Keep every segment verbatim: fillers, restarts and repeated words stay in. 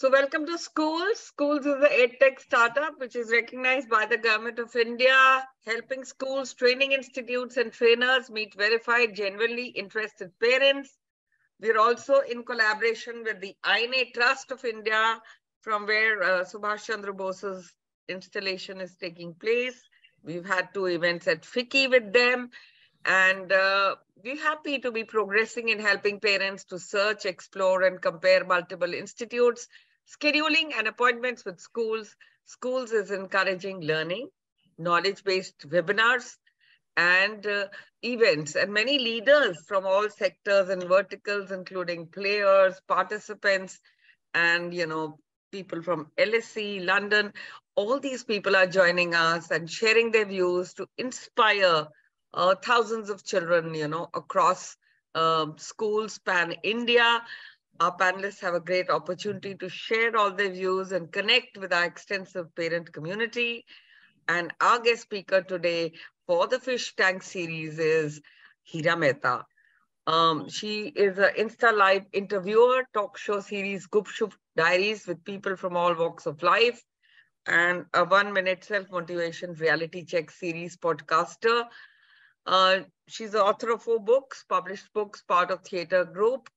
So welcome to Skoolz. Skoolz is an edtech startup which is recognized by the Government of India, helping schools, training institutes and trainers meet verified, genuinely interested parents. We're also in collaboration with the I N A Trust of India, from where uh, Subhash Chandra Bose's installation is taking place. We've had two events at F I C I with them. And uh, we're happy to be progressing in helping parents to search, explore, and compare multiple institutes, scheduling and appointments with schools. Skoolz is encouraging learning, knowledge-based webinars, and uh, events. And many leaders from all sectors and verticals, including players, participants, and you know people from L S E, London, all these people are joining us and sharing their views to inspire uh, thousands of children, you know, across uh, schools pan-India. Our panelists have a great opportunity to share all their views and connect with our extensive parent community. And our guest speaker today for the Fish Tank series is Hira Mehta. Um, she is an Insta Live interviewer, talk show series Gupshup Diaries with people from all walks of life, and a one-minute self-motivation reality check series podcaster. Uh, she's the author of four books, published books, part of theatre group,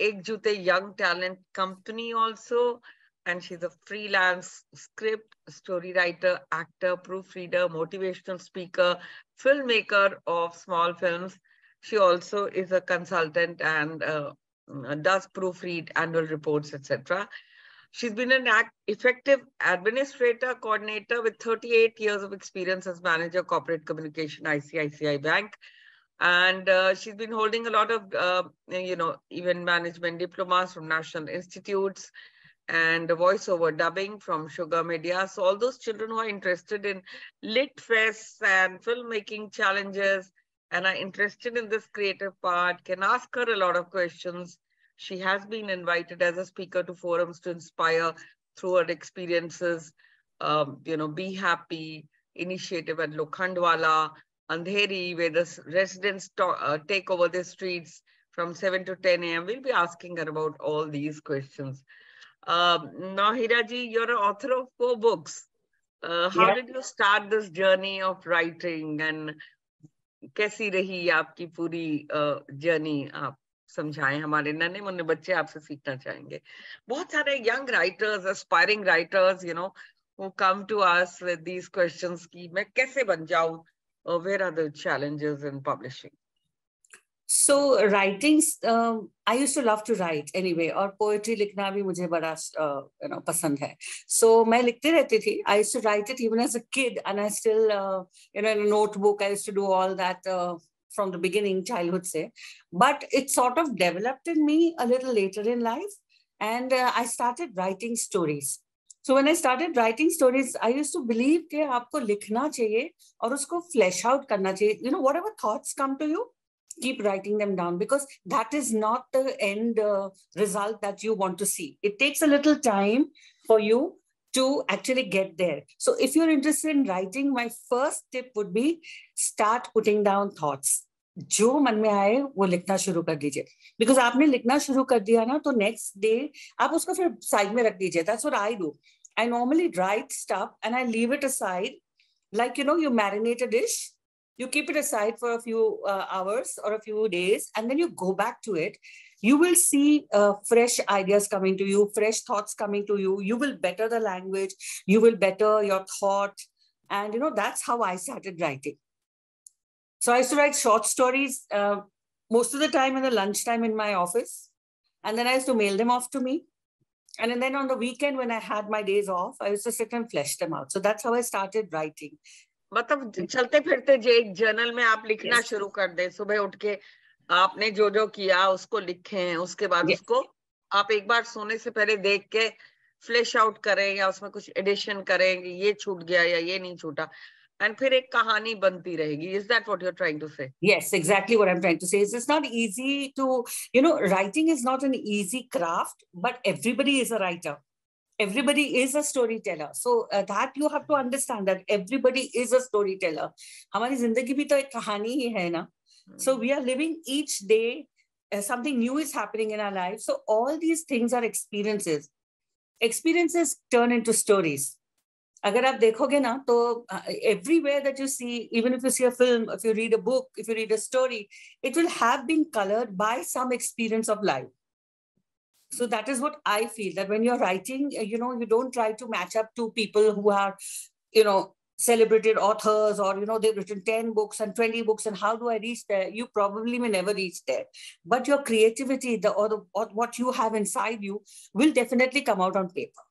Ek Jute Young Talent Company also. And she's a freelance script, story writer, actor, proofreader, motivational speaker, filmmaker of small films. She also is a consultant and uh, does proofread annual reports, et cetera. She's been an act effective administrator, coordinator with thirty-eight years of experience as manager, corporate communication, I C I C I Bank. And uh, she's been holding a lot of, uh, you know, event management diplomas from national institutes, and a voiceover dubbing from Sugar Media. So all those children who are interested in lit fests and filmmaking challenges and are interested in this creative part can ask her a lot of questions. She has been invited as a speaker to forums to inspire through her experiences, um, you know, Be Happy initiative at Lokhandwala, Andheri, where the residents uh, take over their streets from seven to ten A M We'll be asking her about all these questions. Um, now, Hira ji, you're an author of four books. Uh, how yeah. did you start this journey of writing, and kaisi rahi aapki puri uh, journey? Aap samjhaye, hamare nanne munne bacche aapse seekhna chahenge. Bahut sare young writers, aspiring writers, you know, who come to us with these questions ki main kaise ban jaun? Or where are the challenges in publishing? So writing, um, I used to love to write anyway, और poetry लिखना भी मुझे बड़ा uh, you know पसंद है. So मैं लिखते रहती थी. I used to write it even as a kid, and I still uh, you know in a notebook I used to do all that uh, from the beginning, childhood से. But it sort of developed in me a little later in life, and uh, I started writing stories. So when I started writing stories, I used to believe कि आपको लिखना चाहिए और उसको flesh out करना चाहिए. You know, whatever thoughts come to you, keep writing them down, because that is not the end uh, result that you want to see. It takes a little time for you to actually get there. So if you're interested in writing, my first tip would be start putting down thoughts. जो मन में आए वो लिखना शुरू कर दीजिए, because आपने लिखना शुरू कर दिया ना तो next day आप उसको फिर side में रख दीजिए. That's what I do. I normally write stuff and I leave it aside, like you know you marinate a dish. You keep it aside for a few uh, hours or a few days, and then you go back to it. You will see uh, fresh ideas coming to you, fresh thoughts coming to you. You will better the language. You will better your thought. And, you know, that's how I started writing. So I used to write short stories uh, most of the time in the lunchtime in my office. And then I used to mail them off to me. And then on the weekend when I had my days off, I used to sit and flesh them out. So that's how I started writing. मतलब चलते फिरते जे एक journal में आप लिखना yes. शुरू कर दे, सुबह उठ के आपने जो जो किया उसको लिखें, उसके बाद yes. उसको आप एक बार सोने से पहले देख के फ्लैश आउट करें या उसमें कुछ एडिशन करें, ये छूट गया या ये नहीं छूटा, and फिर एक कहानी बनती रहेगी. Is that what you're trying to say? Yes, exactly what I'm trying to say. It's, it's not easy to, you know, writing is not an easy craft, but everybody is a writer. Everybody is a storyteller. So uh, that you have to understand, that everybody is a storyteller. Hamari zindagi bhi to ek kahani hi hai na. So we are living each day. Uh, something new is happening in our life. So all these things are experiences. experiences turn into stories. Agar aap dekhoge na, to everywhere that you see, even if you see a film, if you read a book, if you read a story, it will have been colored by some experience of life. So that is what I feel, that when you're writing, you know, you don't try to match up to people who are, you know, celebrated authors or, you know, they've written ten books and twenty books and how do I reach there? You probably may never reach there. But your creativity the or, the, or what you have inside you will definitely come out on paper.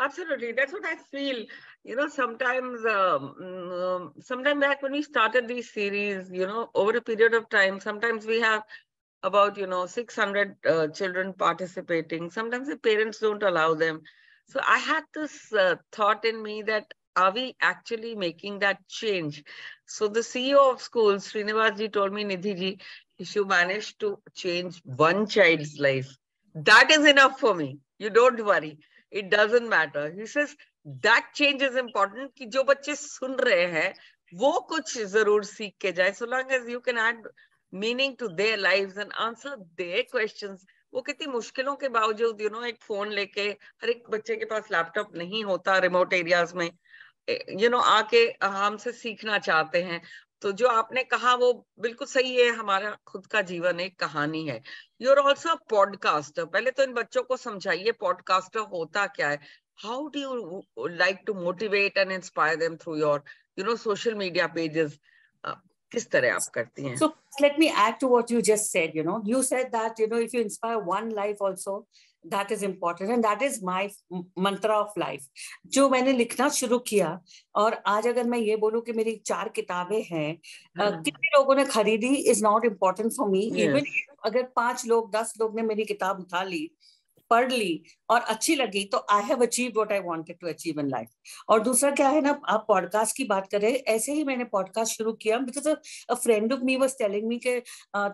Absolutely. That's what I feel. You know, sometimes, um, sometime back when we started these series, you know, over a period of time, sometimes we have about, you know, six hundred uh, children participating. Sometimes the parents don't allow them. So I had this uh, thought in me that, are we actually making that change? So the C E O of Skoolz, Srinivasji, told me, Nidhiji, if you manage to change one child's life, that is enough for me. You don't worry. It doesn't matter. He says, that change is important. Ki jo bacche sun rahe hai, wo kuch zarur seekh ke jaye. So long as you can add meaning to their lives and answer their questions. वो कितनी मुश्किलों के बावजूद, you know, एक phone लेके, हर एक बच्चे के पास लैपटॉप नहीं होता रिमोट एरियाज में, you know, आके हमसे सीखना चाहते हैं. तो जो आपने कहा वो बिल्कुल सही है. हमारा खुद का जीवन एक कहानी है. You're also a podcaster. पहले तो इन बच्चों को समझाइए पॉडकास्टर होता क्या है. How do you like to motivate and inspire them through your, you know, social media pages? So let me add to what you just said. You know, you said that, you know, if you inspire one life also, that is important. And that is my mantra of life. जो मैंने लिखना शुरू किया और आज अगर मैं ये बोलूँ कि मेरी चार किताबें हैं, कितने लोगों ने खरीदी is not important for me. Even अगर पांच लोग, दस लोग ने मेरी किताब उठा ली, पढ़ ली और अच्छी लगी, तो I have achieved what I wanted to achieve in life. और दूसरा क्या है ना, आप podcast की बात करें, ऐसे ही मैंने podcast शुरू किया because a, a friend of me was telling me कि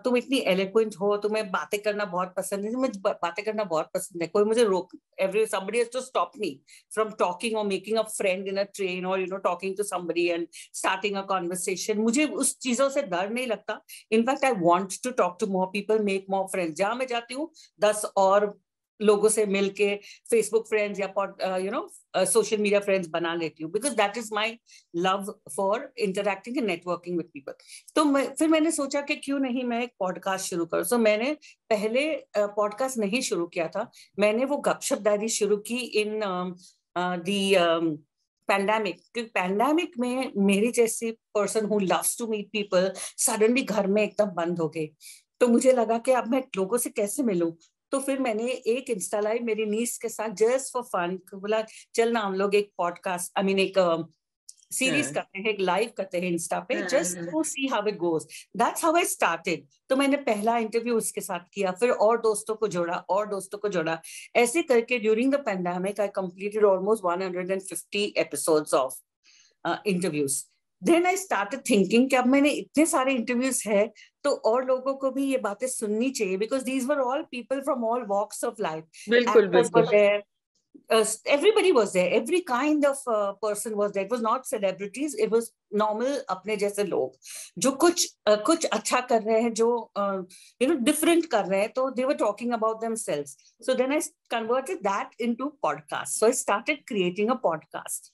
तुम इतनी eloquent हो, तुम्हें बातें करना बहुत पसंद है. मुझे बातें करना बहुत पसंद है. कोई मुझे रोक, every somebody has to stop me from talking or making a friend in a train or, you know, talking to somebody and starting a conversation. मुझे उस चीजों से डर नहीं लगता. In fact, I want to talk to more people, make more friends. जहाँ मैं जाती हूँ, दस और लोगों से मिलके Facebook friends या uh, you know uh, social media friends बना लेती हूँ because that is my love for interacting and networking with people. तो मैं फिर मैंने सोचा कि क्यों नहीं मैं एक podcast शुरू करूँ. तो so, मैंने पहले uh, podcast नहीं शुरू किया था. मैंने वो गपशप डायरी शुरू की in um, uh, the um, pandemic. क्योंकि pandemic में मेरी जैसी person who loves to meet people suddenly घर में एकदम बंद हो गई. तो मुझे लगा कि अब मैं लोगों से कैसे मिलूँ. तो फिर मैंने एक इंस्टा लाइव मेरी नीस के साथ जस्ट फॉर फन बोला चल ना हम लोग एक पॉडकास्ट आई मीन एक सीरीज uh, करते हैं, एक लाइव करते हैं इंस्टा पे just to see how it goes. That's how I started. तो मैंने पहला इंटरव्यू उसके साथ किया, फिर और दोस्तों को जोड़ा और दोस्तों को जोड़ा. ऐसे करके during the pandemic I completed almost one hundred fifty episodes of interviews. Then I started thinking कि अब मैंने इतने सारे interviews हैं तो और लोगों को भी ये बातें सुननी चाहिए because these were all people from all walks of life. बिल्कुल बिल्कुल. Uh, everybody was there. Every kind of uh, person was there. It was not celebrities. It was normal अपने जैसे लोग जो कुछ uh, कुछ अच्छा कर रहे हैं, जो uh, you know different कर रहे हैं. तो they were talking about themselves. So then I converted that into podcast. So I started creating a podcast.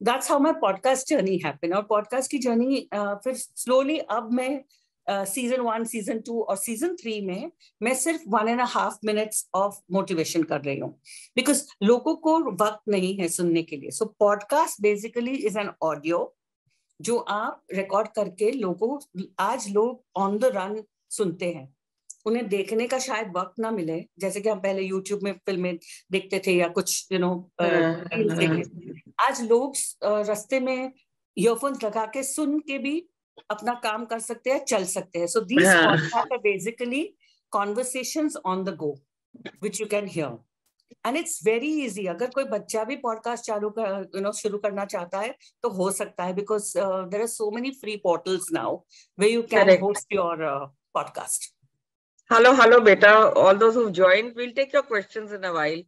That's how my podcast journey happened. Our podcast की journey uh, फिर slowly अब मैं uh, season one, season two और season three में मैं सिर्फ one and a half minutes of motivation कर रही हूँ because लोगों को वक्त नहीं है सुनने के लिए. So podcast basically is an audio जो आप record करके लोगों, आज लोग on the run सुनते हैं. उन्हें देखने का शायद वक्त ना मिले जैसे कि हम पहले YouTube में फिल्में देखते थे या कुछ you know uh, आज लोग uh, रस्ते में ईयरफोन्स लगा के सुन के भी अपना काम कर सकते हैं, चल सकते हैं. So these podcasts are basically conversations on the go, which you can hear. And it's very easy. अगर कोई बच्चा भी podcast चालू कर, you know, शुरू करना चाहता है तो हो सकता है because uh, there are so many free portals now where you can Correct. host your uh, podcast. Hello, hello, beta. All those who've joined, we'll take your questions in a while.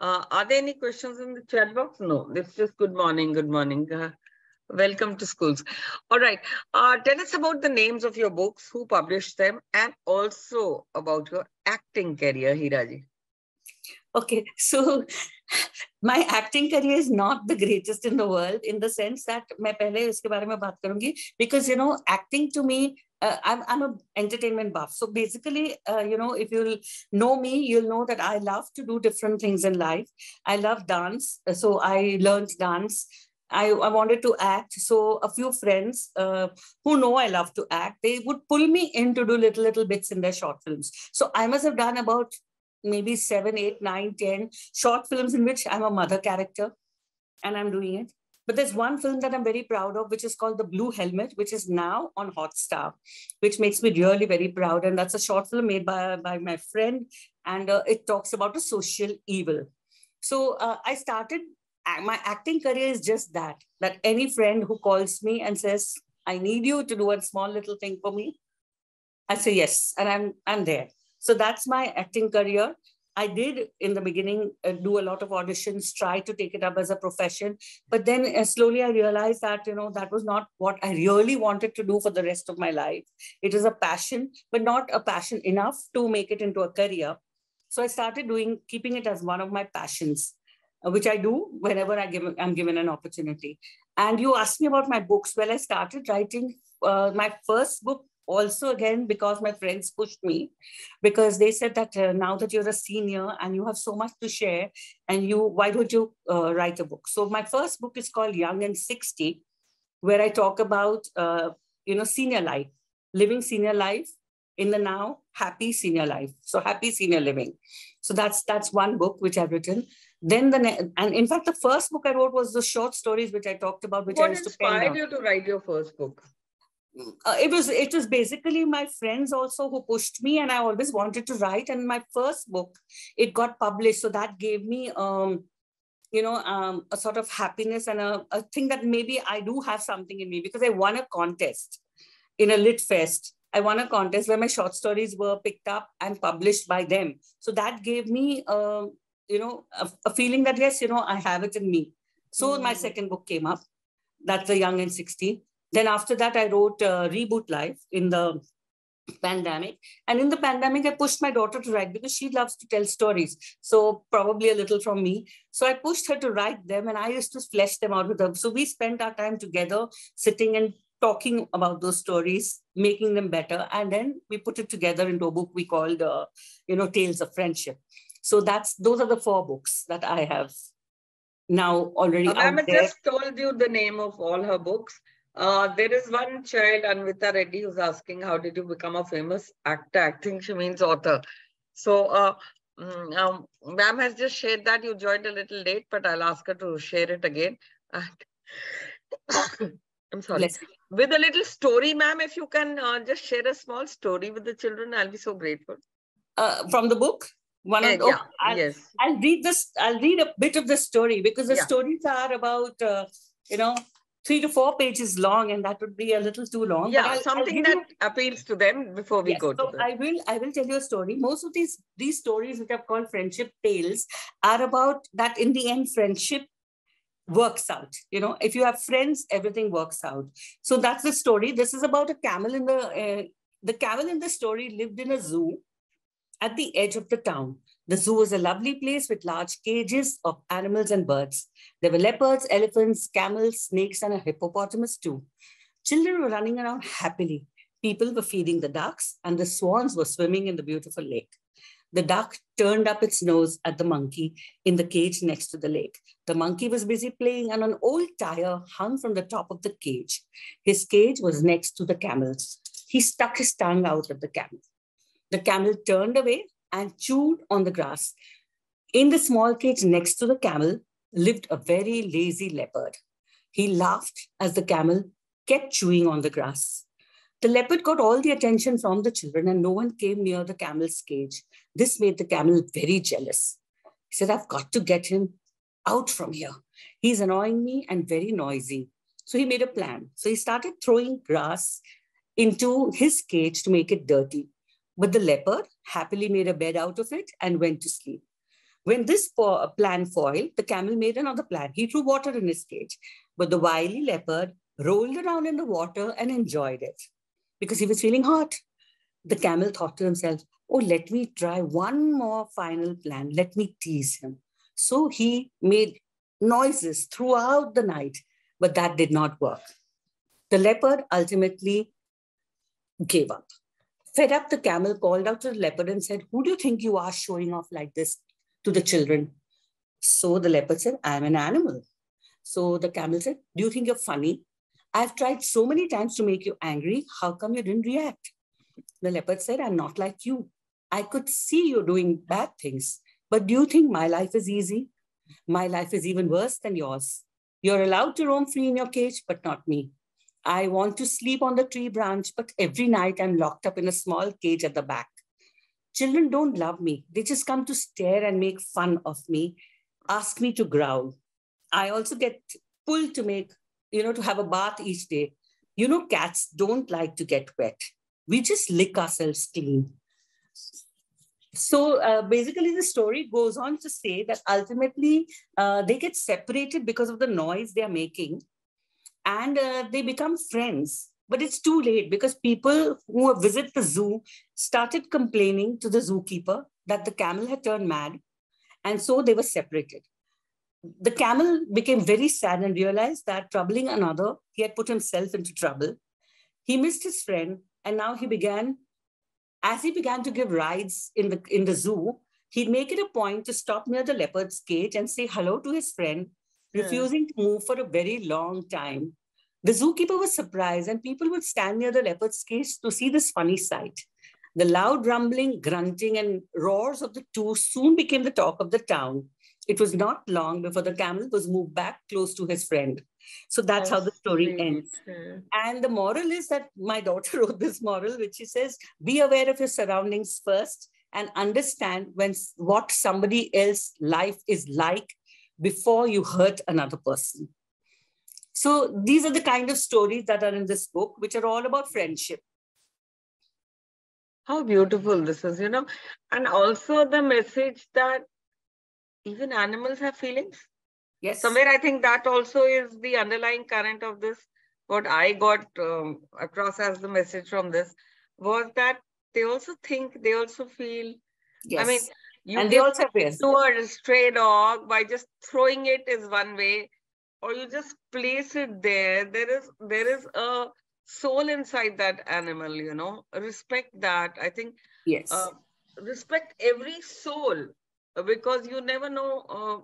Uh, are there any questions in the chat box? No, it's just good morning, good morning. Uh, welcome to Skoolz. All right. Uh, tell us about the names of your books, who published them, and also about your acting career, Hira ji. Okay, so my acting career is not the greatest in the world, in the sense that मैं पहले इसके बारे में बात करूँगी, because you know, acting to me, uh, I'm I'm an entertainment buff. So basically, uh, you know, if you'll know me, you'll know that I love to do different things in life. I love dance, so I learned dance. I, I wanted to act, so a few friends uh, who know I love to act, they would pull me in to do little little bits in their short films. So I must have done about maybe seven, eight, nine, ten short films in which I'm a mother character and I'm doing it. But there's one film that I'm very proud of, which is called The Blue Helmet, which is now on Hotstar, which makes me really very proud. And that's a short film made by, by my friend. And uh, it talks about a social evil. So uh, I started, my acting career is just that, that any friend who calls me and says, I need you to do a small little thing for me, I say yes, and I'm, I'm there. So that's my acting career. I did in the beginning uh, do a lot of auditions, try to take it up as a profession. But then uh, slowly I realized that, you know, that was not what I really wanted to do for the rest of my life. It is a passion, but not a passion enough to make it into a career. So I started doing, keeping it as one of my passions, uh, which I do whenever I give, I'm given an opportunity. And you asked me about my books. Well, I started writing uh, my first book, also, again, because my friends pushed me, because they said that uh, now that you're a senior and you have so much to share, and you, why don't you uh, write a book? So my first book is called Young and sixty, where I talk about, uh, you know, senior life, living senior life in the now, happy senior life. So happy senior living. So that's, that's one book which I've written. Then the, and in fact, the first book I wrote was the short stories, which I talked about, which I used to pen down. What inspired you to write your first book? Uh, it was it was basically my friends also who pushed me, and I always wanted to write. And my first book, it got published, so that gave me um you know um a sort of happiness and a, a thing that maybe I do have something in me, because I won a contest in a lit fest. I won a contest where my short stories were picked up and published by them. So that gave me uh, you know a, a feeling that yes, you know I have it in me. So mm-hmm. my second book came up, that's the Young and sixty. Then after that, I wrote uh, Reboot Life in the pandemic. And in the pandemic, I pushed my daughter to write, because she loves to tell stories. So probably a little from me. So I pushed her to write them, and I used to flesh them out with her. So we spent our time together, sitting and talking about those stories, making them better. And then we put it together into a book we called, uh, you know, Tales of Friendship. So that's, those are the four books that I have now already out there. Ma'am just told you the name of all her books. Uh, there is one child, Anvita Reddy, who's asking, how did you become a famous actor? I think she means author. So, uh, um, ma'am has just shared that you joined a little late, but I'll ask her to share it again. I'm sorry. Bless you. With a little story, ma'am, if you can uh, just share a small story with the children, I'll be so grateful. Uh, from the book? One yeah, of the, yeah, oh, I'll, yes. I'll read this. I'll read a bit of the story, because the yeah. stories are about, uh, you know, three to four pages long, and that would be a little too long. Yeah, I'll, something I'll that you... appeals to them before we yes, go so to them. I will, I will tell you a story. Most of these, these stories which are called friendship tales are about that in the end, friendship works out. You know, if you have friends, everything works out. So that's the story. This is about a camel in the, uh, the camel in the story lived in a zoo at the edge of the town. The zoo was a lovely place with large cages of animals and birds. There were leopards, elephants, camels, snakes, and a hippopotamus too. Children were running around happily. People were feeding the ducks, and the swans were swimming in the beautiful lake. The duck turned up its nose at the monkey in the cage next to the lake. The monkey was busy playing, and an old tire hung from the top of the cage. His cage was next to the camel's. He stuck his tongue out at the camel. The camel turned away and chewed on the grass. In the small cage next to the camel lived a very lazy leopard. He laughed as the camel kept chewing on the grass. The leopard got all the attention from the children, and no one came near the camel's cage. This made the camel very jealous. He said, I've got to get him out from here. He's annoying me and very noisy. So he made a plan. So he started throwing grass into his cage to make it dirty. But the leopard happily made a bed out of it and went to sleep. When this plan foiled, the camel made another plan. He threw water in his cage, but the wily leopard rolled around in the water and enjoyed it because he was feeling hot. the camel thought to himself, oh, let me try one more final plan. Let me tease him. So he made noises throughout the night, but that did not work. The leopard ultimately gave up. Fed up, the camel called out to the leopard and said, who do you think you are showing off like this to the children? So the leopard said, I'm an animal. So the camel said, do you think you're funny? I've tried so many times to make you angry. How come you didn't react? The leopard said, I'm not like you. I could see you doing bad things. But do you think my life is easy? My life is even worse than yours. You're allowed to roam free in your cage, but not me. I want to sleep on the tree branch, but every night I'm locked up in a small cage at the back. Children don't love me. They just come to stare and make fun of me, ask me to growl. I also get pulled to make, you know, to have a bath each day. You know, cats don't like to get wet. We just lick ourselves clean. So uh, basically the story goes on to say that ultimately uh, they get separated because of the noise they are making, and uh, they become friends. But it's too late because people who visit the zoo started complaining to the zookeeper that the camel had turned mad, and so they were separated. The camel became very sad and realized that troubling another, he had put himself into trouble. He missed his friend, and now he began, as he began to give rides in the, in the zoo, he'd make it a point to stop near the leopard's cage and say hello to his friend, refusing to move for a very long time. The zookeeper was surprised, and people would stand near the leopard's cage to see this funny sight. The loud rumbling, grunting, and roars of the two soon became the talk of the town. It was not long before the camel was moved back close to his friend. So that's, that's how the story ends. True. And the moral is that my daughter wrote this moral, which she says, be aware of your surroundings first and understand when what somebody else's life is like before you hurt another person. So these are the kind of stories that are in this book, which are all about friendship. How beautiful this is, you know, and also the message that even animals have feelings. Yes. Somewhere I think that also is the underlying current of this. What I got um, across as the message from this was that they also think, they also feel. Yes. I mean, you and they also to a stray dog by just throwing it is one way, or you just place it there. There is there is a soul inside that animal, you know. Respect that. I think. Yes. Uh, respect every soul, because you never know uh,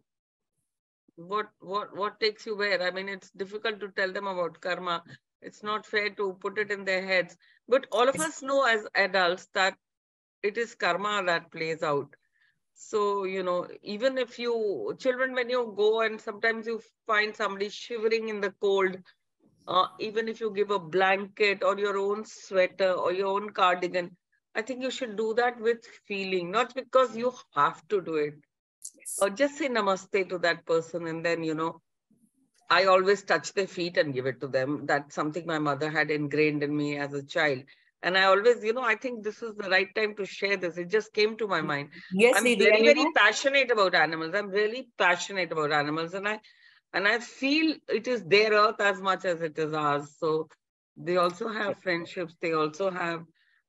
what what what takes you where. I mean, it's difficult to tell them about karma. It's not fair to put it in their heads. But all of us know as adults that it is karma that plays out. So, you know, even if you, children, when you go and sometimes you find somebody shivering in the cold, uh, even if you give a blanket or your own sweater or your own cardigan, I think you should do that with feeling, not because you have to do it. Yes. Or just say namaste to that person. And then, you know, I always touch their feet and give it to them. That's something my mother had ingrained in me as a child. And I always, you know, I think this is the right time to share this. It just came to my mind. Yes, I'm very, very passionate about animals. I'm really passionate about animals. And I, and I feel it is their earth as much as it is ours. So they also have friendships. They also have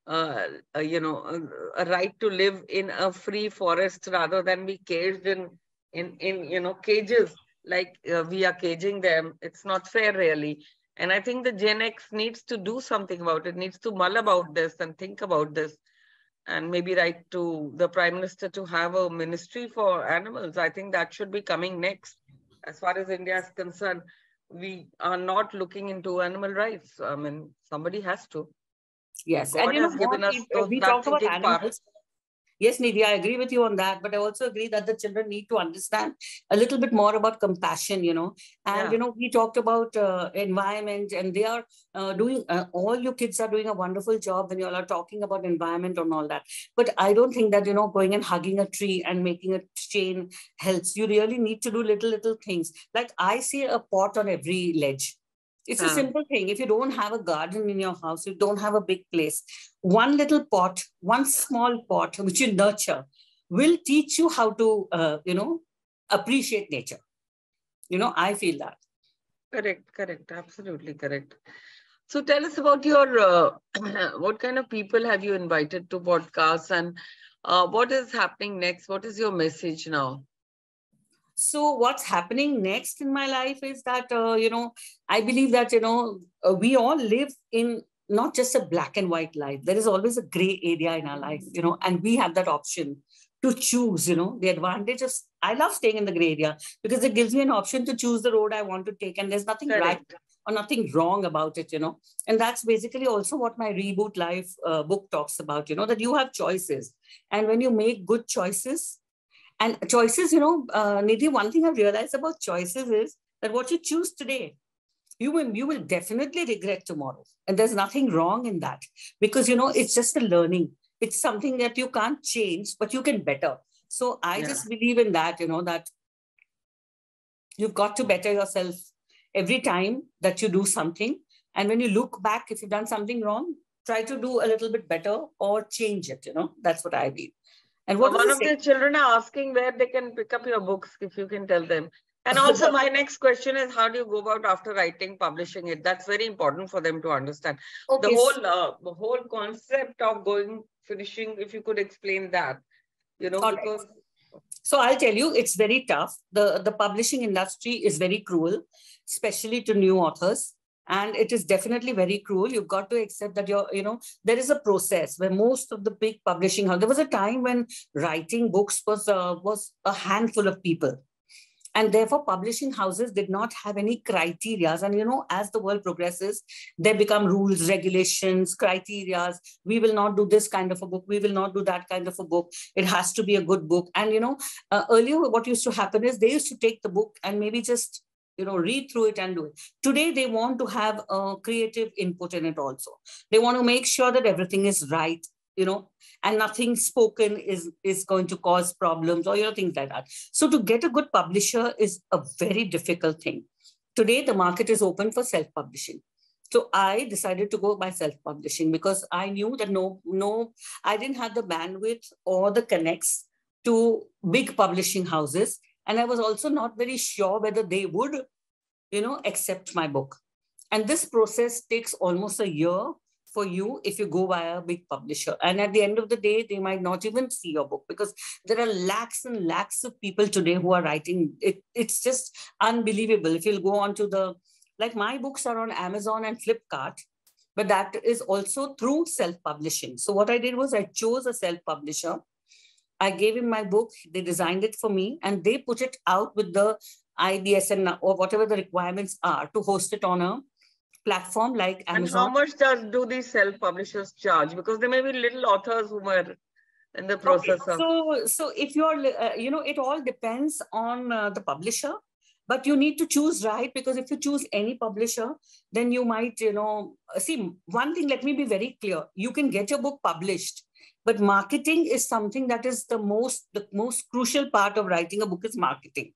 Uh, uh, you know, a, a right to live in a free forest rather than be caged in, in, in you know, cages like uh, we are caging them. It's not fair, really. And I think the Gen X needs to do something about it, needs to mull about this and think about this, and maybe write to the Prime Minister to have a ministry for animals. I think that should be coming next. As far as India is concerned, we are not looking into animal rights. I mean, somebody has to. Yes, God and you know, given us it, we talk about animals. Part. Yes, Nidhi, I agree with you on that. But I also agree that the children need to understand a little bit more about compassion, you know. And, yeah. you know, we talked about uh, environment, and they are uh, doing, uh, all you kids are doing a wonderful job when you all are talking about environment and all that. But I don't think that, you know, going and hugging a tree and making a chain helps. You really need to do little, little things. Like I see a pot on every ledge. It's a simple thing. If you don't have a garden in your house, you don't have a big place, one little pot, one small pot, which you nurture, will teach you how to, uh, you know, appreciate nature. You know, I feel that. Correct, correct. Absolutely correct. So tell us about your, uh, what kind of people have you invited to podcasts, and uh, what is happening next? What is your message now? So what's happening next in my life is that, uh, you know, I believe that, you know, uh, we all live in not just a black and white life. There is always a gray area in our life, you know, and we have that option to choose, you know, the advantage of, I love staying in the gray area because it gives me an option to choose the road I want to take, and there's nothing Correct. right or nothing wrong about it, you know. And that's basically also what my Reboot Life uh, book talks about, you know, that you have choices. And when you make good choices, and choices, you know, uh, Nidhi, one thing I've realized about choices is that what you choose today, you will, you will definitely regret tomorrow. And there's nothing wrong in that because, you know, it's just a learning. It's something that you can't change, but you can better. So I yeah. just believe in that, you know, that you've got to better yourself every time that you do something. And when you look back, if you've done something wrong, try to do a little bit better or change it, you know. That's what I mean. And what well, one of the children are asking where they can pick up your books, if you can tell them. And also my next question is, how do you go about after writing, publishing it? That's very important for them to understand. Okay. The whole uh, the whole concept of going, finishing, if you could explain that, you know. Because... Right. So I'll tell you, it's very tough. The, the publishing industry is very cruel, especially to new authors. And it is definitely very cruel. You've got to accept that you're, you know, there is a process where most of the big publishing house, there was a time when writing books was uh, was a handful of people. And therefore, publishing houses did not have any criteria. And, you know, as the world progresses, they become rules, regulations, criteria. We will not do this kind of a book. We will not do that kind of a book. It has to be a good book. And, you know, uh, earlier what used to happen is they used to take the book and maybe just, you know, read through it and do it. Today, they want to have a creative input in it also. They want to make sure that everything is right, you know, and nothing spoken is, is going to cause problems or, you know, things like that. So to get a good publisher is a very difficult thing. Today, the market is open for self-publishing. So I decided to go by self-publishing because I knew that no, no, I didn't have the bandwidth or the connects to big publishing houses. And I was also not very sure whether they would, you know, accept my book. And this process takes almost a year for you if you go via a big publisher. And at the end of the day, they might not even see your book because there are lakhs and lakhs of people today who are writing. It, it's just unbelievable. If you'll go on to the, like my books are on Amazon and Flipkart, but that is also through self-publishing. So what I did was I chose a self-publisher. I gave him my book, they designed it for me, and they put it out with the I B S N or whatever the requirements are to host it on a platform like Amazon. And how much does do these self-publishers charge? Because there may be little authors who were in the process okay. of... So, so if you're, uh, you know, it all depends on uh, the publisher, but you need to choose right, because if you choose any publisher, then you might, you know, see, one thing, let me be very clear, you can get your book published. But marketing is something that is the most, the most crucial part of writing a book is marketing.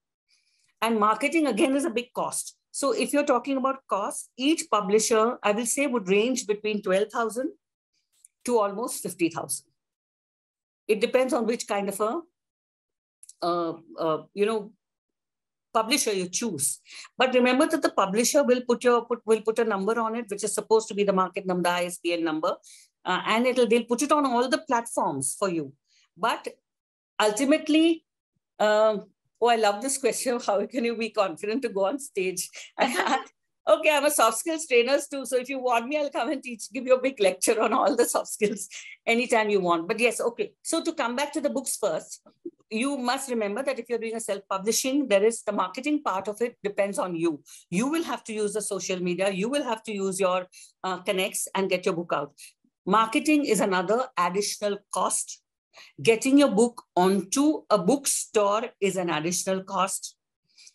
And marketing again is a big cost. So if you're talking about cost, each publisher, I will say, would range between twelve thousand to almost fifty thousand. It depends on which kind of a, uh, uh, you know, publisher you choose. But remember that the publisher will put your, put, will put a number on it, which is supposed to be the market number, the I S B N number. Uh, and it'll, they'll put it on all the platforms for you. But ultimately, um, oh, I love this question of how can you be confident to go on stage? Okay, I'm a soft skills trainer too. So if you want me, I'll come and teach, give you a big lecture on all the soft skills anytime you want. But yes, okay. So to come back to the books first, you must remember that if you're doing a self-publishing, there is the marketing part of it depends on you. You will have to use the social media. You will have to use your uh, connects and get your book out. Marketing is another additional cost. Getting your book onto a bookstore is an additional cost.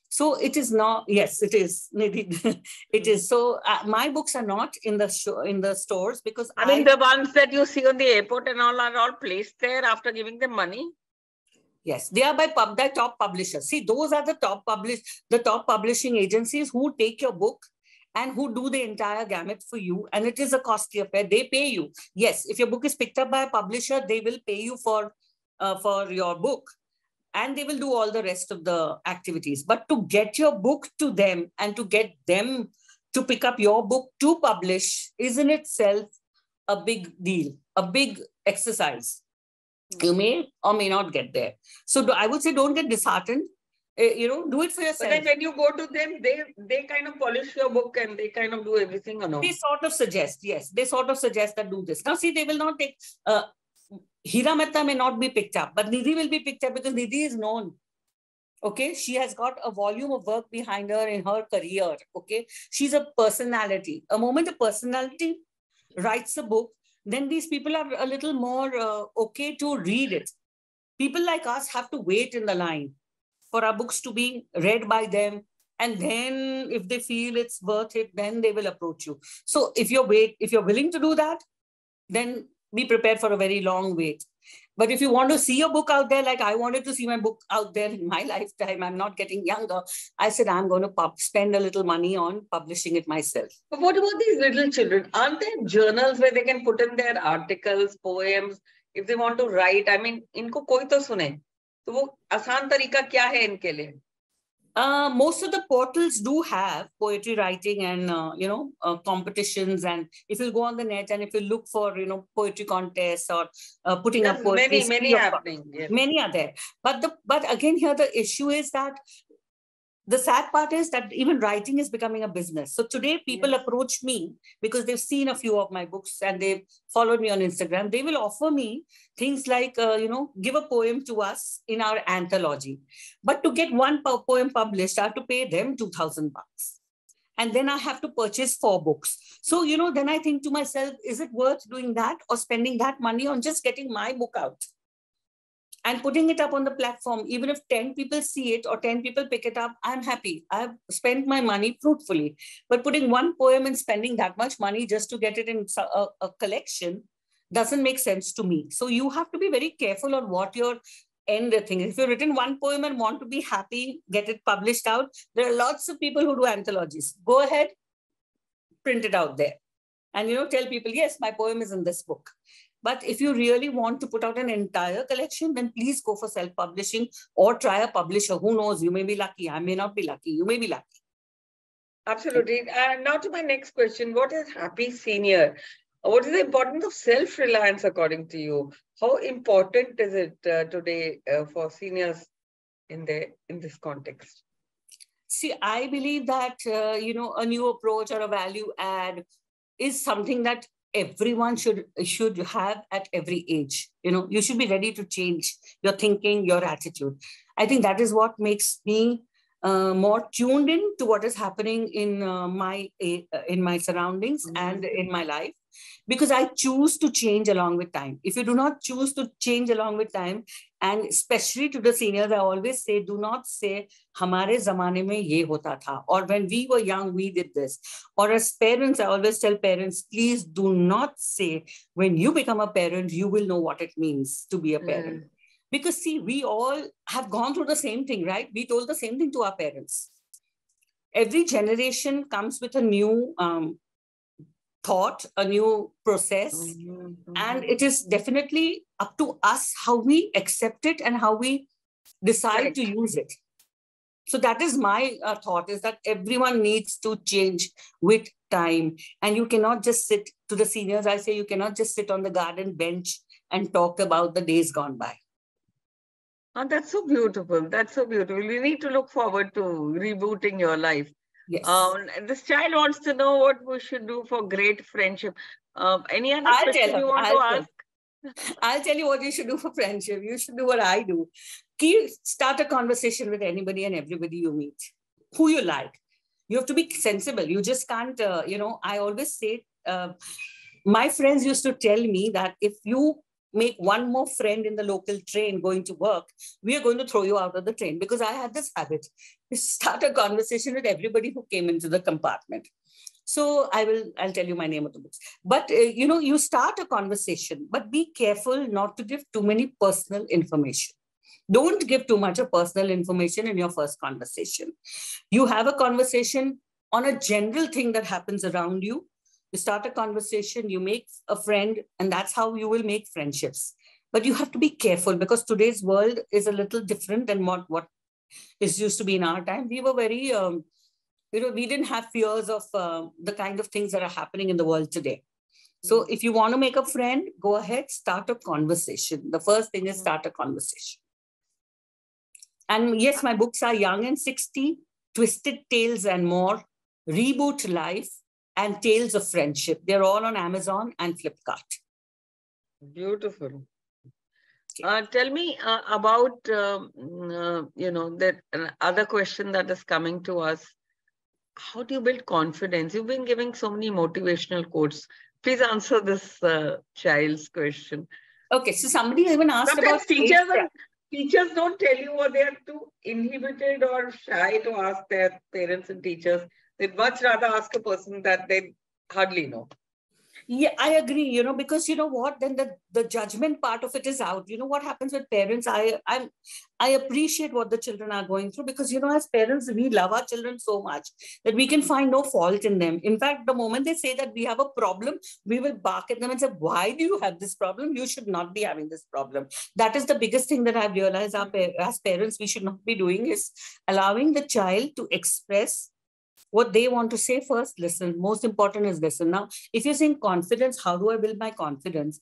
So it is not, yes, it is. It is. So uh, my books are not in the show, in the stores because I, I mean, the ones that you see on the airport and all are all placed there after giving them money. Yes, they are by pub, the top publishers. See, those are the top publish, the top publishing agencies who take your book and who do the entire gamut for you. And it is a costly affair. They pay you. Yes, if your book is picked up by a publisher, they will pay you for, uh, for your book. And they will do all the rest of the activities. But to get your book to them and to get them to pick up your book to publish is in itself a big deal, a big exercise. Mm-hmm. You may or may not get there. So do, I would say don't get disheartened. You know, do it for yourself. But then when you go to them, they they kind of polish your book and they kind of do everything or no? They sort of suggest, yes. They sort of suggest that do this. Now see, they will not take, uh, Hira Mehta may not be picked up, but Nidhi will be picked up because Nidhi is known. Okay, she has got a volume of work behind her in her career. Okay, she's a personality. A moment a personality writes a book, then these people are a little more uh, okay to read it. People like us have to wait in the line for our books to be read by them. And then if they feel it's worth it, then they will approach you. So if you're wait, if you're willing to do that, then be prepared for a very long wait. But if you want to see your book out there, like I wanted to see my book out there in my lifetime, I'm not getting younger. I said, I'm going to pub- spend a little money on publishing it myself. But what about these little children? Aren't there journals where they can put in their articles, poems, if they want to write? I mean, inko koi to sune. So wo aasan tarika kya hai inke liye? Uh, most of the portals do have poetry writing and, uh, you know, uh, competitions. And if you go on the net and if you look for, you know, poetry contests or uh, putting There's up poetry. Many, many happening. Yes. Many are there. But, the, but again, here the issue is that the sad part is that even writing is becoming a business. So today people yes. approach me because they've seen a few of my books and they've followed me on Instagram. They will offer me things like, uh, you know, give a poem to us in our anthology. But to get one poem published, I have to pay them two thousand bucks. And then I have to purchase four books. So, you know, then I think to myself, is it worth doing that or spending that money on just getting my book out? And putting it up on the platform, even if ten people see it or ten people pick it up, I'm happy. I've spent my money fruitfully. But putting one poem and spending that much money just to get it in a, a collection doesn't make sense to me. So you have to be very careful on what your end thing is. If you've written one poem and want to be happy, get it published out. There are lots of people who do anthologies. Go ahead, print it out there. And, you know, tell people, yes, my poem is in this book. But if you really want to put out an entire collection, then please go for self-publishing or try a publisher. Who knows? You may be lucky. I may not be lucky. You may be lucky. Absolutely. And uh, now to my next question. What is Happy Senior? What is the importance of self-reliance according to you? How important is it uh, today uh, for seniors in, the, in this context? See, I believe that, uh, you know, a new approach or a value add is something that everyone should should have at every age. You know, you should be ready to change your thinking, your attitude. I think that is what makes me uh, more tuned in to what is happening in uh, my uh, in my surroundings mm-hmm. and in my life, because I choose to change along with time. If you do not choose to change along with time, and especially to the seniors, I always say, do not say, "Hamare zamane mein ye hota tha," or "when we were young, we did this." Or as parents, I always tell parents, please do not say, when you become a parent, you will know what it means to be a parent. Mm. Because see, we all have gone through the same thing, right? We told the same thing to our parents. Every generation comes with a new um, thought, a new process, mm-hmm. and it is definitely up to us how we accept it and how we decide right. to use it. So that is my uh, thought, is that everyone needs to change with time. And you cannot just sit to the seniors. I say, you cannot just sit on the garden bench and talk about the days gone by. Oh, that's so beautiful. That's so beautiful. You need to look forward to rebooting your life. Yes. Um, this child wants to know what we should do for great friendship. Um, any other I'll question tell you want I'll to tell. ask? I'll tell you what you should do for friendship. You should do what I do. Keep, start a conversation with anybody and everybody you meet, who you like. You have to be sensible. You just can't, uh, you know, I always say, uh, my friends used to tell me that if you make one more friend in the local train going to work, we are going to throw you out of the train, because I had this habit. Start a conversation with everybody who came into the compartment. So I will, I'll tell you my name of the books. But, uh, you know, you start a conversation, but be careful not to give too many personal information. Don't give too much of personal information in your first conversation. You have a conversation on a general thing that happens around you. You start a conversation, you make a friend, and that's how you will make friendships. But you have to be careful, because today's world is a little different than what, what is used to be in our time. We were very um, you know, we didn't have fears of uh, the kind of things that are happening in the world today. So if you want to make a friend, go ahead, start a conversation. The first thing is start a conversation. And yes, my books are Young and sixty, Twisted Tales and More, Reboot Life, and Tales of Friendship. They're all on Amazon and Flipkart. Beautiful. Uh, tell me uh, about, uh, uh, you know, that other question that is coming to us. How do you build confidence? You've been giving so many motivational quotes. Please answer this uh, child's question. Okay, so somebody even asked Sometimes about... Teachers, are, teachers don't tell you, or they're too inhibited or shy to ask their parents and teachers. They'd much rather ask a person that they hardly know. Yeah, I agree, you know, because you know what, then the, the judgment part of it is out. You know what happens with parents? I I'm, I appreciate what the children are going through because, you know, as parents, we love our children so much that we can find no fault in them. In fact, the moment they say that we have a problem, we will bark at them and say, why do you have this problem? You should not be having this problem. That is the biggest thing that I've realized our, as parents, we should not be doing is allowing the child to express what they want to say first, listen. Most important is listen. Now, if you're saying confidence, how do I build my confidence?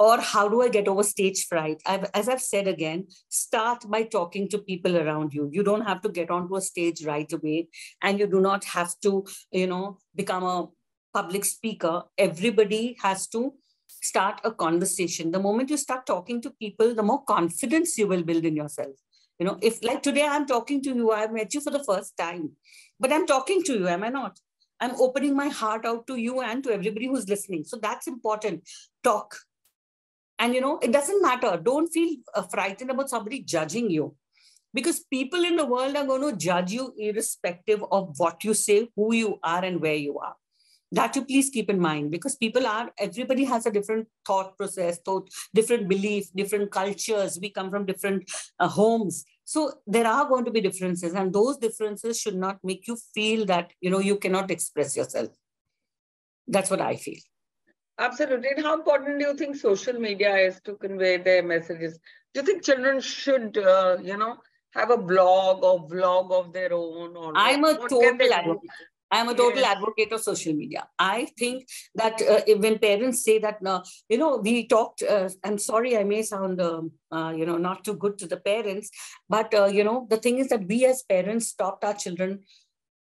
Or how do I get over stage fright? I've, as I've said again, start by talking to people around you. You don't have to get onto a stage right away. And you do not have to, you know, become a public speaker. Everybody has to start a conversation. The moment you start talking to people, the more confidence you will build in yourself. You know, if like today I'm talking to you, I've met you for the first time, but I'm talking to you, am I not? I'm opening my heart out to you and to everybody who's listening. So that's important. Talk. And, you know, it doesn't matter. Don't feel uh, frightened about somebody judging you because people in the world are going to judge you irrespective of what you say, who you are and where you are. That you please keep in mind because people are, everybody has a different thought process, thought, different beliefs, different cultures. We come from different uh, homes. So there are going to be differences and those differences should not make you feel that, you know, you cannot express yourself. That's what I feel. Absolutely. And how important do you think social media is to convey their messages? Do you think children should, uh, you know, have a blog or vlog of their own? Or I'm a total advocate. I'm a total yes. advocate of social media. I think that uh, when parents say that, uh, you know, we talked, uh, I'm sorry, I may sound, um, uh, you know, not too good to the parents, but, uh, you know, the thing is that we as parents stopped our children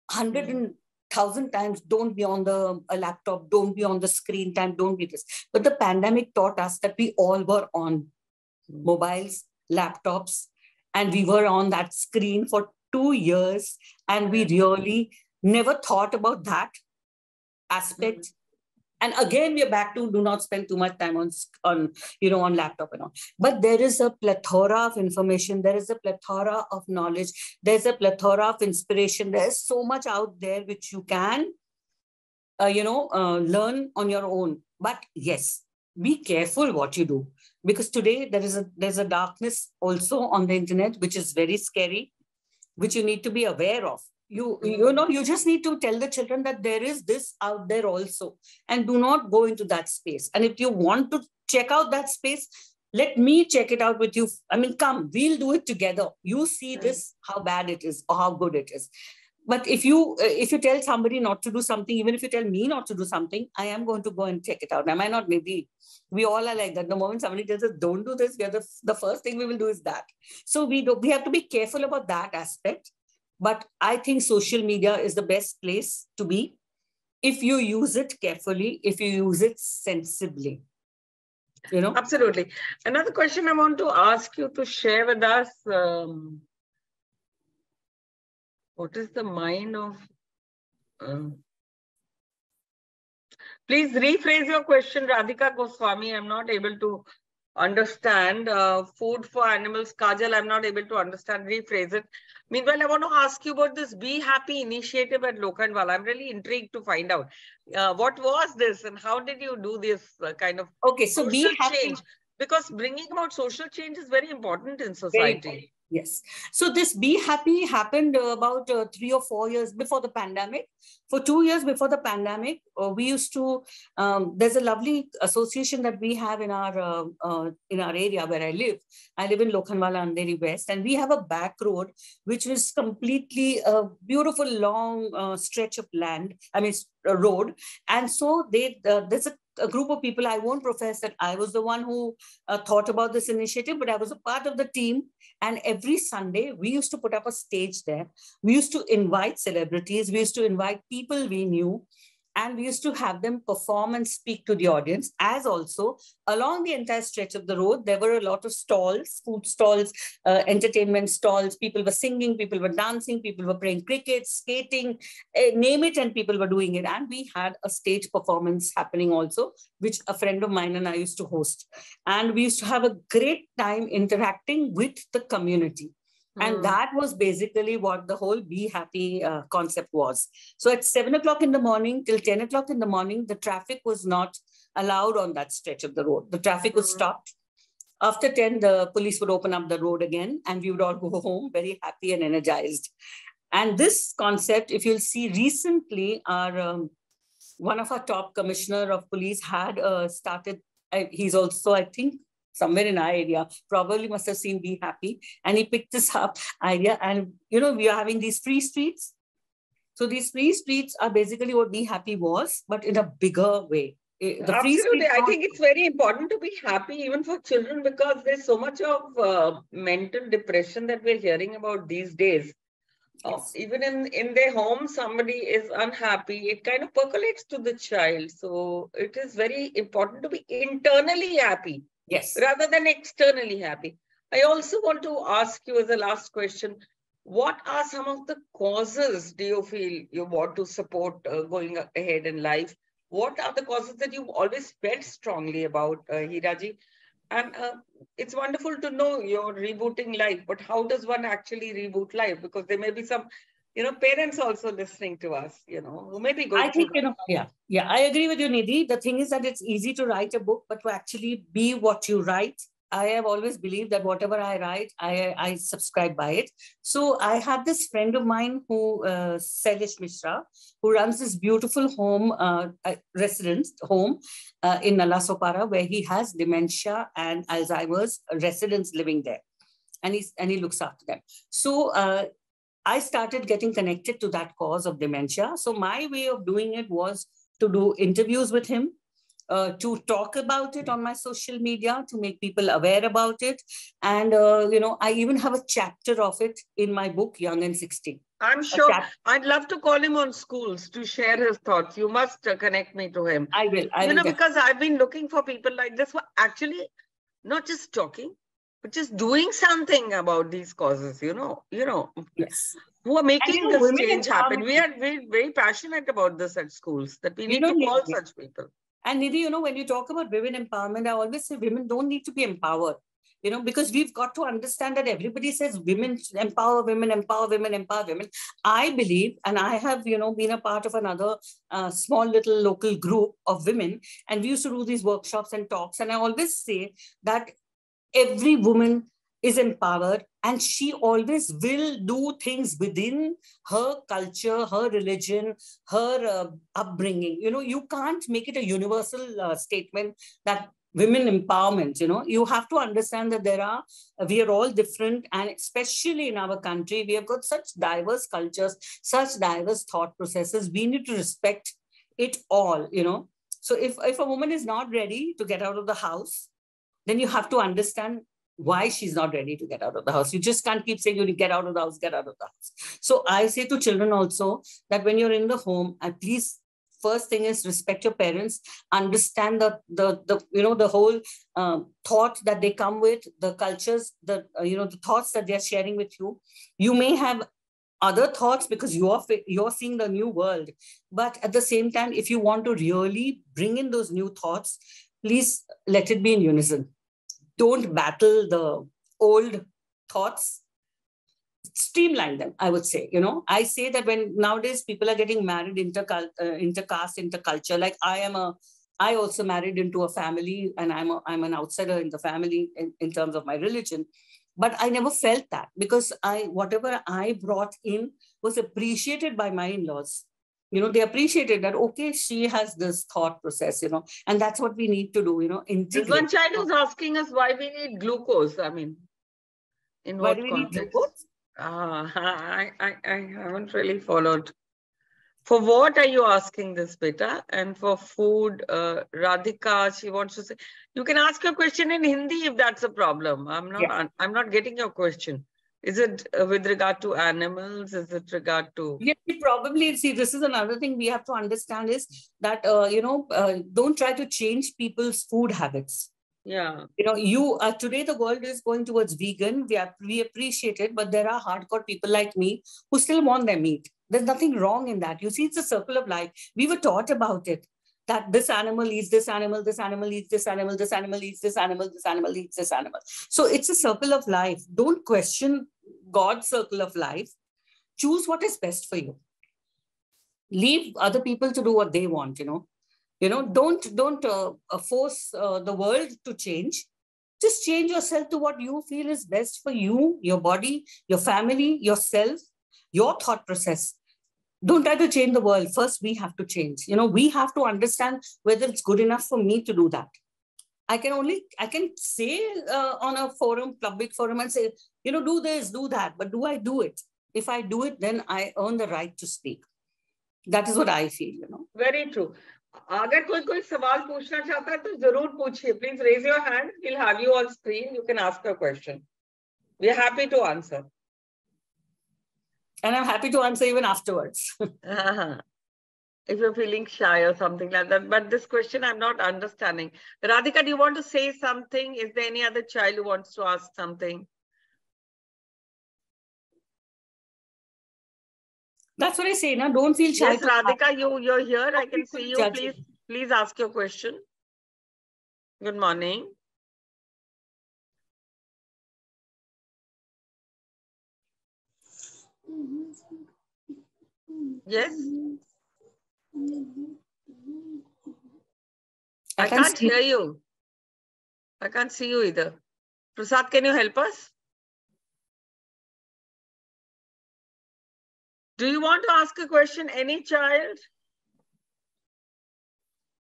hundred and thousand times, don't be on the a laptop, don't be on the screen time, don't be this. But the pandemic taught us that we all were on mobiles, laptops, and we were on that screen for two years. And we really... never thought about that aspect. Mm-hmm. And again, we're back to do not spend too much time on, on, you know, on laptop and all. But there is a plethora of information. There is a plethora of knowledge. There's a plethora of inspiration. There's so much out there which you can, uh, you know, uh, learn on your own. But yes, be careful what you do. Because today there is a, there's a darkness also on the internet, which is very scary, which you need to be aware of. You, you know, you just need to tell the children that there is this out there also and do not go into that space. And if you want to check out that space, let me check it out with you. I mean, come, we'll do it together. You see this, how bad it is or how good it is. But if you, if you tell somebody not to do something, even if you tell me not to do something, I am going to go and check it out. Am I not? Maybe we all are like that. The moment somebody tells us, don't do this, we are the, the first thing we will do is that. So we do, we have to be careful about that aspect. But I think social media is the best place to be if you use it carefully, if you use it sensibly, you know? Absolutely. Another question I want to ask you to share with us. Um, what is the mind of... Uh, please rephrase your question, Radhika Goswami. I'm not able to understand. Uh, food for animals, Kajal, I'm not able to understand. Rephrase it. Meanwhile, I want to ask you about this Be Happy initiative at Lokhandwala. I'm really intrigued to find out uh, what was this and how did you do this uh, kind of okay, so social be happy. change? Because bringing about social change is very important in society. Yes. So this Be Happy happened uh, about uh, three or four years before the pandemic. For two years before the pandemic, uh, we used to, um, there's a lovely association that we have in our uh, uh, in our area where I live. I live in Lokhandwala, Andheri West, and we have a back road, which is completely a beautiful long uh, stretch of land, I mean, a road. And so they uh, there's a a group of people, I won't profess that I was the one who uh, thought about this initiative, but I was a part of the team. And every Sunday, we used to put up a stage there. We used to invite celebrities. We used to invite people we knew. And we used to have them perform and speak to the audience. As also, along the entire stretch of the road, there were a lot of stalls, food stalls, uh, entertainment stalls. People were singing, people were dancing, people were playing cricket, skating, uh, name it, and people were doing it. And we had a stage performance happening also, which a friend of mine and I used to host. And we used to have a great time interacting with the community. And that was basically what the whole Be Happy uh, concept was. So at seven o'clock in the morning till ten o'clock in the morning, the traffic was not allowed on that stretch of the road. The traffic was stopped. After ten, the police would open up the road again, and we would all go home very happy and energized. And this concept, if you'll see recently, our um, one of our top commissioner of police had uh, started, uh, he's also, I think, somewhere in our area, probably must have seen Be Happy. And he picked this up idea. And, you know, we are having these free streets. So these free streets are basically what Be Happy was, but in a bigger way. The Absolutely. Free I think it's very important to be happy even for children, because there's so much of uh, mental depression that we're hearing about these days. Yes. Uh, even in, in their home, somebody is unhappy. It kind of percolates to the child. So it is very important to be internally happy. Yes. Rather than externally happy. I also want to ask you as a last question, what are some of the causes do you feel you want to support uh, going ahead in life? What are the causes that you've always felt strongly about, uh, Hiraji? And uh, it's wonderful to know you're rebooting life, but how does one actually reboot life? Because there may be some, you know, parents also listening to us, you know, who may be going I think, you know, yeah, yeah, I agree with you, Nidhi. The thing is that it's easy to write a book, but to actually be what you write, I have always believed that whatever I write, I, I subscribe by it. So I had this friend of mine who, uh, Selish Mishra, who runs this beautiful home, uh, residence home uh, in Nalasopara, where he has dementia and Alzheimer's residents living there. And, he's, and he looks after them. So, uh, I started getting connected to that cause of dementia. So my way of doing it was to do interviews with him, uh, to talk about it on my social media, to make people aware about it. And, uh, you know, I even have a chapter of it in my book, Young and sixty. I'm sure I'd love to call him on Skoolz to share his thoughts. You must uh, connect me to him. I will. I you will know, because I've been looking for people like this who are actually not just talking, but just doing something about these causes, you know, you know, yes. Who are making this change happen. We are very, very passionate about this at Skoolz, that we need to call such people. And Nidhi, you know, when you talk about women empowerment, I always say women don't need to be empowered, you know, because we've got to understand that everybody says women empower women, empower women, empower women. I believe, and I have, you know, been a part of another uh, small little local group of women, and we used to do these workshops and talks. And I always say that every woman is empowered, and she always will do things within her culture, her religion, her uh, upbringing. You know, you can't make it a universal uh, statement that women empowerment, you know, you have to understand that there are, we are all different, and especially in our country, we have got such diverse cultures, such diverse thought processes. We need to respect it all, you know. So if, if a woman is not ready to get out of the house, then you have to understand why she's not ready to get out of the house. You just can't keep saying, you get out of the house, get out of the house. So I say to children also that when you're in the home, and please, first thing is respect your parents, understand the, the, the you know, the whole um, thought that they come with, the cultures, the, uh, you know, the thoughts that they're sharing with you. You may have other thoughts because you're, you're seeing the new world. But at the same time, if you want to really bring in those new thoughts, please let it be in unison. Don't battle the old thoughts, streamline them, I would say, you know. I say that when nowadays people are getting married inter uh, intercaste, interculture, like I am a, I also married into a family, and I'm, a, I'm an outsider in the family in, in terms of my religion. But I never felt that, because I, whatever I brought in was appreciated by my in-laws. You know, they appreciated that, okay, she has this thought process, you know, and that's what we need to do, you know. Integrate. One child is asking us why we need glucose. I mean, in why what do we context? Need glucose? Uh, I, I, I haven't really followed. For what are you asking this, beta? And for food, uh, Radhika, she wants to say, you can ask your question in Hindi if that's a problem. I'm not, yeah. I'm not getting your question. Is it uh, with regard to animals? Is it regard to... Yeah, probably. See, this is another thing we have to understand is that, uh, you know, uh, don't try to change people's food habits. Yeah. You know, you uh, today the world is going towards vegan. We, are, we appreciate it, but there are hardcore people like me who still want their meat. There's nothing wrong in that. You see, it's a circle of life. We were taught about it, that this animal eats this animal, this animal eats this animal, this animal eats this animal, this animal eats this animal. So it's a circle of life. Don't question God's circle of life. Choose what is best for you. Leave other people to do what they want, you know. You know, don't, don't uh, force uh, the world to change. Just change yourself to what you feel is best for you, your body, your family, yourself, your thought process. Don't try to change the world. First, we have to change. You know, we have to understand whether it's good enough for me to do that. I can only, I can say uh, on a forum, public forum and say, you know, do this, do that. But do I do it? If I do it, then I earn the right to speak. That is what I feel, you know. Very true. Agar koi koi sawal puchna chahta hai, to zarur puchhiye. Please raise your hand. We'll have you on screen. You can ask your question. We're happy to answer. And I'm happy to answer even afterwards. uh-huh. If you're feeling shy or something like that. But this question I'm not understanding. Radhika, do you want to say something? Is there any other child who wants to ask something? That's what I say. Now, don't feel shy. Yes, Radhika, you, you're here. I can see you. Please, please ask your question. Good morning. Yes. I, I can't, can't hear you. I can't see you either. Prasad, can you help us? Do you want to ask a question, any child?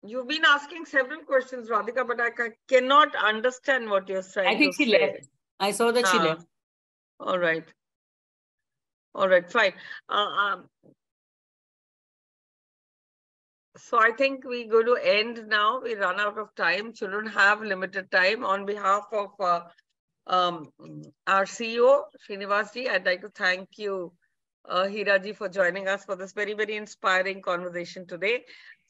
You've been asking several questions, Radhika, but I cannot understand what you're saying. I think she say. left. I saw that ah. she left. All right. All right, fine. Uh, um, so I think we're going to end now. We run out of time. Children have limited time. On behalf of uh, um, our C E O, Srinivasji, I'd like to thank you, uh, Hiraji, for joining us for this very, very inspiring conversation today.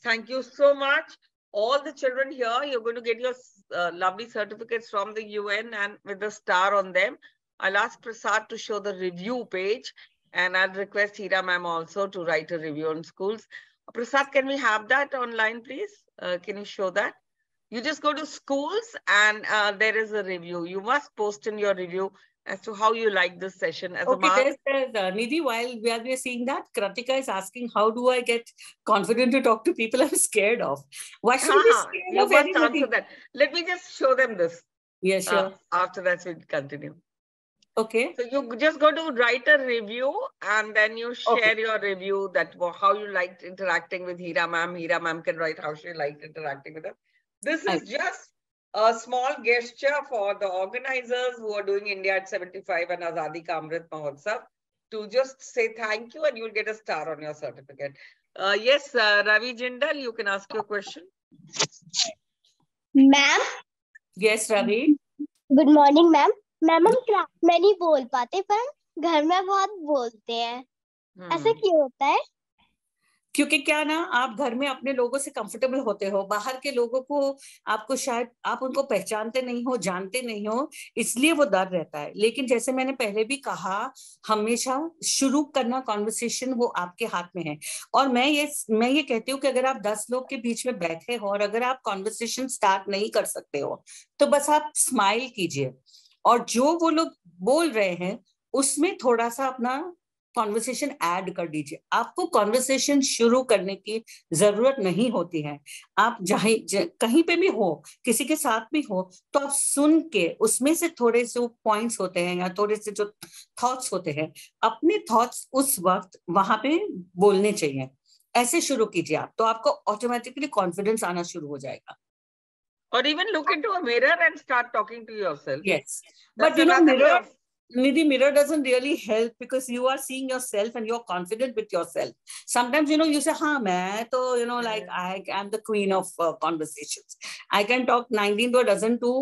Thank you so much. All the children here, you're going to get your uh, lovely certificates from the U N and with a star on them. I'll ask Prasad to show the review page. And I'll request Hira ma'am also to write a review on Skoolz. Prasad, can we have that online, please? Uh, can you show that? You just go to Skoolz and uh, there is a review. You must post in your review as to how you like this session. As okay, a there's, there's uh, Nidhi, while we are seeing that, Kratika is asking, how do I get confident to talk to people I'm scared of? Why should ah, we be scared of anything? That. Let me just show them this. Yes, yeah, sure. Uh, after that, we'll continue. Okay. So you just go to write a review and then you share okay. your review that how you liked interacting with Hira ma'am. Hira ma'am can write how she liked interacting with her. This is just a small gesture for the organizers who are doing India at seventy-five and Azadi Ka Amrit Mahotsav to just say thank you and you'll get a star on your certificate. Uh, yes, uh, Ravi Jindal, you can ask your question. Ma'am? Yes, Ravi. Good morning, ma'am. Ma'am हम class में नहीं बोल पाते पर घर में बहुत बोलते हैं hmm. ऐसा क्यों होता है? क्योंकि क्या ना आप घर में अपने लोगों से कंफर्टेबल होते हो, बाहर के लोगों को आपको शायद आप उनको पहचानते नहीं हो, जानते नहीं हो, इसलिए वो डर रहता है. लेकिन जैसे मैंने पहले भी कहा, हमेशा शुरू करना कॉन्वर्सेशन, वो आपके हाथ में है. और मैं ये मैं ये कहती हूँ कि अगर आप दस लोग के बीच में बैठे हो और अगर आप कॉन्वर्सेशन स्टार्ट नहीं कर सकते हो तो बस आप स्माइल कीजिए और जो वो लोग बोल रहे हैं उसमें थोड़ा सा अपना कॉन्वर्सेशन ऐड कर दीजिए। आपको कॉन्वर्सेशन शुरू करने की जरूरत नहीं होती है। आप जहाँ कहीं पे भी हो, किसी के साथ भी हो, तो आप सुन के उसमें से थोड़े से पॉइंट्स होते हैं या थोड़े से जो थॉट्स होते हैं, अपने थॉट्स उस वक्त वहां पे बोलने चाहिए। ऐसे शुरू कीजिए आप, तो आपको ऑटोमेटिकली कॉन्फिडेंस आना शुरू हो जाएगा। Or even look into a mirror and start talking to yourself. Yes, but you know, mirror, Nidhi, mirror doesn't really help because you are seeing yourself and you're confident with yourself. Sometimes, you know, you say, ha, main toh, you know, like I am the queen of uh, conversations. I can talk nineteen to a dozen to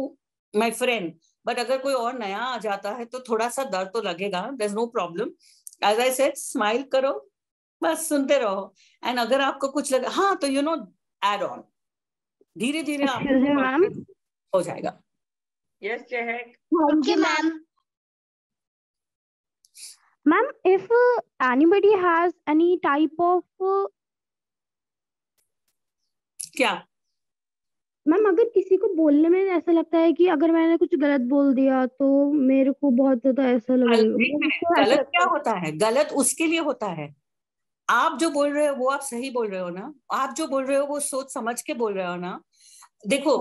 my friend. But agar koi aur naya aa jata hai, toh thoda sa dar toh lagega. There's no problem. As I said, smile karo, bas sunte raho. And agar aapko kuch lage, ha, toh, you know, add on. धीरे धीरे ma'am हो जाएगा। Yes ma'am. Ma'am, if anybody has any type of, क्या ma'am, अगर किसी को बोलने में ऐसा लगता है कि अगर मैंने कुछ गलत बोल दिया तो मेरे को बहुत ज्यादा ऐसा लगेगा, गलत क्या होता है? गलत उसके लिए होता है, आप जो बोल रहे हो वो आप सही बोल रहे हो ना, आप जो बोल रहे हो वो सोच समझ के बोल रहे हो ना। देखो,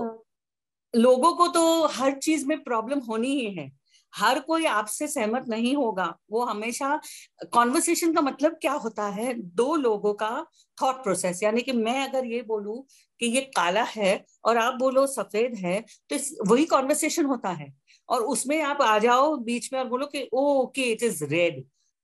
लोगों को तो हर चीज में प्रॉब्लम होनी ही है, हर कोई आपसे सहमत नहीं होगा। वो हमेशा कॉन्वर्सेशन का मतलब क्या होता है, दो लोगों का थॉट प्रोसेस, यानी कि मैं अगर ये बोलूं कि ये काला है और आप बोलो सफेद है, तो वही कॉन्वर्सेशन होता है। और उसमें आप आ जाओ बीच में और बोलो कि ओके इट इज रेड,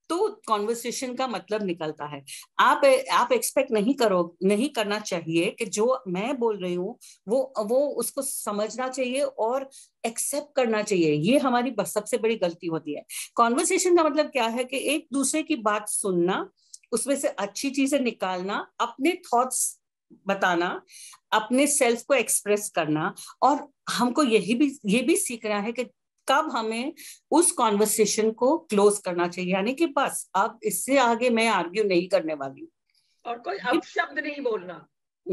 तो कॉन्वर्सेशन का मतलब निकलता है। आप आप एक्सपेक्ट नहीं करो नहीं करना चाहिए कि जो मैं बोल रही हूँ वो वो उसको समझना चाहिए और एक्सेप्ट करना चाहिए। ये हमारी सबसे बड़ी गलती होती है। कॉन्वर्सेशन का मतलब क्या है कि एक दूसरे की बात सुनना, उसमें से अच्छी चीजें निकालना, अपने थॉट्स बताना, अपने सेल्फ को एक्सप्रेस करना। और हमको यही भी ये भी सीखना है कि कब हमें उस कॉन्वर्सेशन को क्लोज करना चाहिए, यानी कि बस अब इससे आगे मैं आर्ग्यू नहीं करने वाली हूँ, और कोई अपशब्द नहीं बोलना।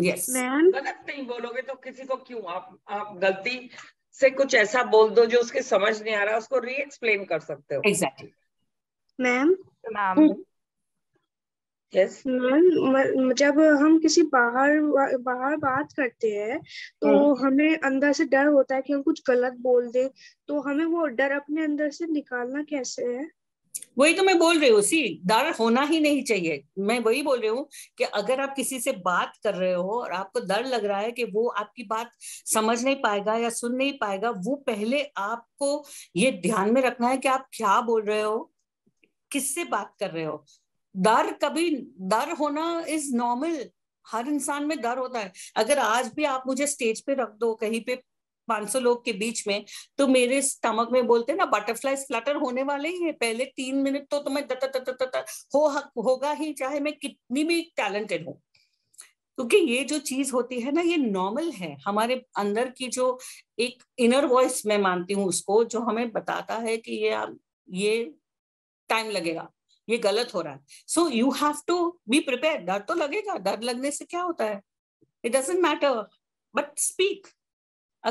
यस मैम, गलत नहीं बोलोगे तो किसी को क्यों, आप आप गलती से कुछ ऐसा बोल दो जो उसके समझ नहीं आ रहा, उसको री एक्सप्लेन कर सकते हो। Exactly ma'am. Ma'am yes ma'am, जब हम किसी बाहर बाहर बात करते हैं तो हमें अंदर से डर होता है कि हम कुछ गलत बोल दें, तो हमें वो डर अपने अंदर से निकालना कैसे है? वही तो मैं बोल रही हूँ, सी डर होना ही नहीं चाहिए। मैं वही बोल रही हूँ कि अगर आप किसी से बात कर रहे हो और आपको डर लग रहा है कि वो आपकी बात समझ नहीं पाएगा या सुन नहीं पाएगा, वो पहले आपको ये ध्यान में रखना है कि आप क्या बोल रहे हो, किससे बात कर रहे हो। डर कभी डर होना इज नॉर्मल, हर इंसान में डर होता है। अगर आज भी आप मुझे स्टेज पे रख दो कहीं पे पाँच सौ लोग के बीच में, तो मेरे स्टमक में बोलते हैं ना बटरफ्लाई फ्लटर होने वाले ही है। पहले तीन मिनट तो तुम्हें तो दत दत दत हो होगा ही, चाहे मैं कितनी भी टैलेंटेड हूँ, क्योंकि ये जो चीज होती है ना ये नॉर्मल है। हमारे अंदर की जो एक इनर वॉइस मैं मानती हूँ उसको, जो हमें बताता है कि ये ये टाइम लगेगा, ये गलत हो रहा है। So you have to be prepare. डर तो लगेगा, डर लगने से क्या होता है, it doesn't matter, but speak.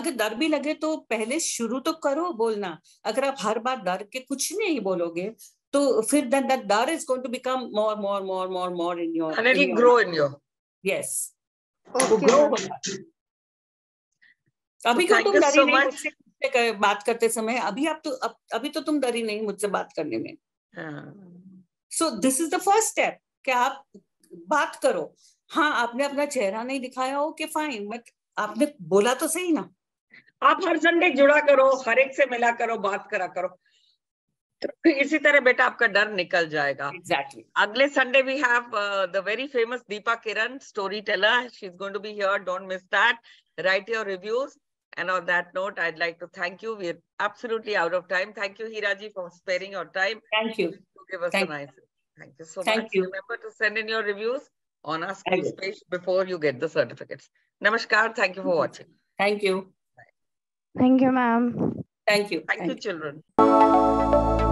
अगर डर भी लगे तो पहले शुरू तो करो बोलना। अगर आप हर बार डर के कुछ नहीं बोलोगे तो फिर दैट डर is going to become more more more more more in your and it grow in your. Yes, वो ग्रो होगा। अभी तो तुम डरी नहीं मुझसे बात करते समय, अभी आप तो अभी तो तुम डरी नहीं मुझसे बात करने में। So this is the first step कि आप बात करो। हाँ, आपने अपना चेहरा नहीं दिखाया, ओके फाइन, बट आपने बोला तो सही ना। आप हर संडे जुड़ा करो, हर एक से मिला करो, बात करा करो, तो इसी तरह बेटा आपका डर निकल जाएगा। एग्जैक्टली। अगले Sunday we have the very famous Deepa Kiran, story teller, she is going to be here, don't miss that, write your reviews. And on that note, I'd like to thank you. We're absolutely out of time. Thank you, Hira ji, for sparing your time. Thank you. To give us thank a nice. Thank you so thank much. You. Remember to send in your reviews on our Skoolz page before you get the certificates. Namaskar. Thank you for watching. Thank you. Bye. Thank you, ma'am. Thank you. Thank, thank you, you, children.